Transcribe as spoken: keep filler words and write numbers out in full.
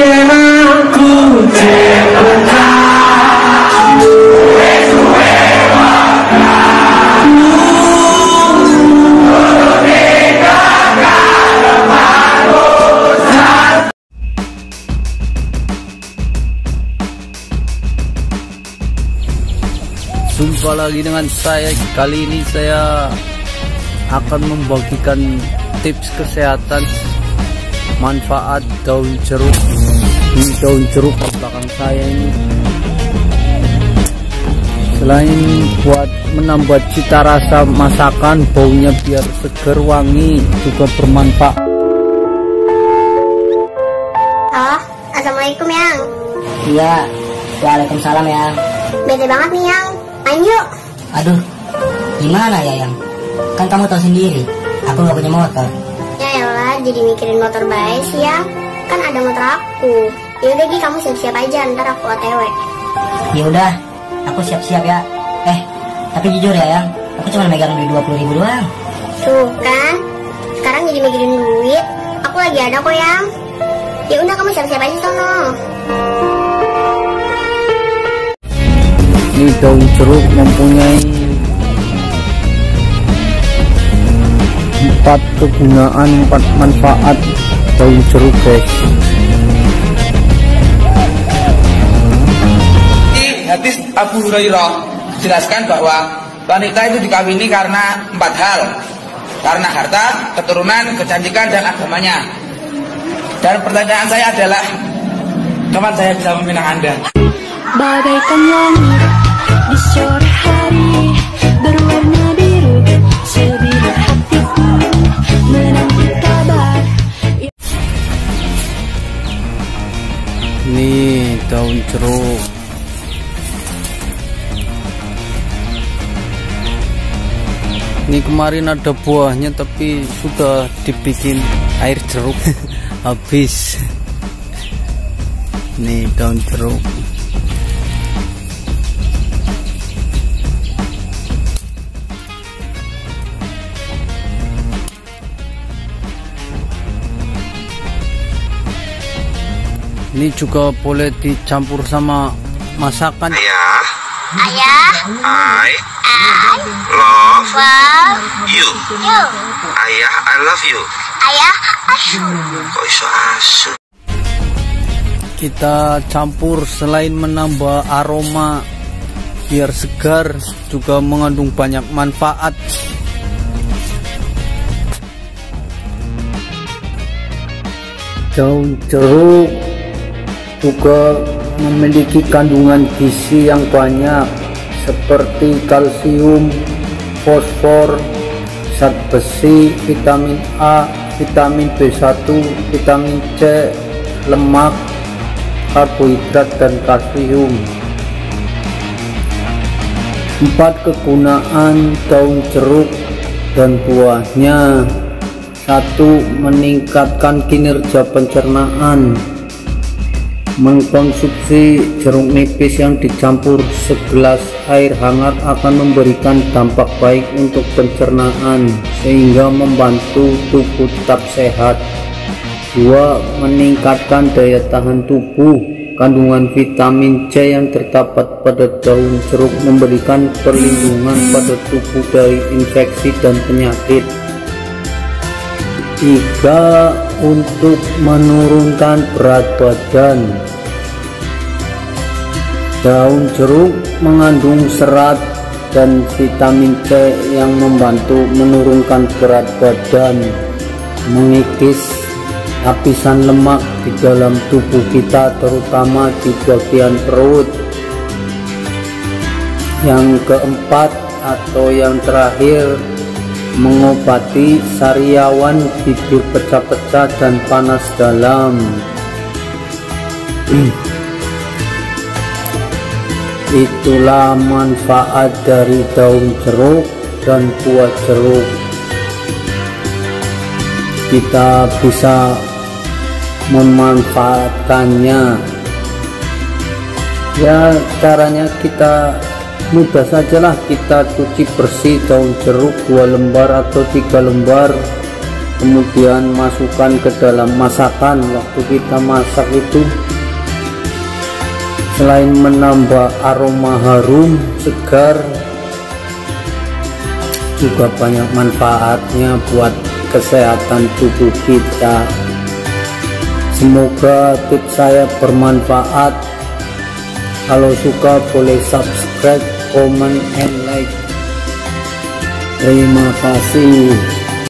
Jumpa lagi dengan saya. Kali ini saya akan membagikan tips kesehatan manfaat daun jeruk. Ini daun jeruk di belakang saya ini, selain buat menambah cita rasa masakan, baunya biar seger wangi, juga bermanfaat. Oh, assalamualaikum yang. Iya, waalaikumsalam yang. Beda banget nih yang. Yuk. Aduh, gimana ya yang? Kan kamu tahu sendiri, aku nggak punya motor. Yaelah, jadi mikirin motor bae sih yang. Kan ada motor aku. Yaudah Gi, kamu siap-siap aja, ntar aku O T W. Yaudah, aku siap-siap ya. Eh, tapi jujur ya yang, aku cuma megang duit dua puluh ribu doang. Tuh kan, sekarang jadi mikirin duit. Aku lagi ada kok yang. Yaudah, kamu siap-siap aja sono. Ini daun jeruk mempunyai empat kegunaan, empat manfaat daun jeruk guys. Di hadis Abu Hurairah jelaskan bahwa wanita itu dikawini karena empat hal, karena harta, keturunan, kecantikan, dan agamanya. Dan pertanyaan saya adalah, kapan saya bisa meminang Anda? Bagaikan langit di sore hari berwarna biru, sebilah hatiku menanti kabar. Nih daun jeruk, ini kemarin ada buahnya tapi sudah dibikin air jeruk habis. Nih daun jeruk. Ini juga boleh dicampur sama masakan. Ayah, ayah, I, I love you. you. Ayah, I love you. Ayah, asu. Kok iso asu? Kita campur, selain menambah aroma biar segar, juga mengandung banyak manfaat. Daun jeruk juga memiliki kandungan gizi yang banyak seperti kalsium, fosfor, zat besi, vitamin A, vitamin B satu, vitamin C, lemak, karbohidrat, dan kalsium. Empat kegunaan daun jeruk dan buahnya. Satu, meningkatkan kinerja pencernaan. Mengkonsumsi jeruk nipis yang dicampur segelas air hangat akan memberikan dampak baik untuk pencernaan sehingga membantu tubuh tetap sehat. Dua. Meningkatkan daya tahan tubuh. Kandungan vitamin C yang terdapat pada daun jeruk memberikan perlindungan pada tubuh dari infeksi dan penyakit. Tiga. Untuk menurunkan berat badan, daun jeruk mengandung serat dan vitamin C yang membantu menurunkan berat badan, mengikis lapisan lemak di dalam tubuh kita terutama di bagian perut. Yang keempat atau yang terakhir, mengobati sariawan, bibir pecah-pecah, dan panas dalam. Itulah manfaat dari daun jeruk dan buah jeruk. Kita bisa memanfaatkannya. Ya, caranya kita mudah sajalah. Kita cuci bersih daun jeruk dua lembar atau tiga lembar, kemudian masukkan ke dalam masakan. Waktu kita masak itu selain menambah aroma harum segar, juga banyak manfaatnya buat kesehatan tubuh kita. Semoga tips saya bermanfaat. Kalau suka boleh subscribe, comment and like. Terima kasih.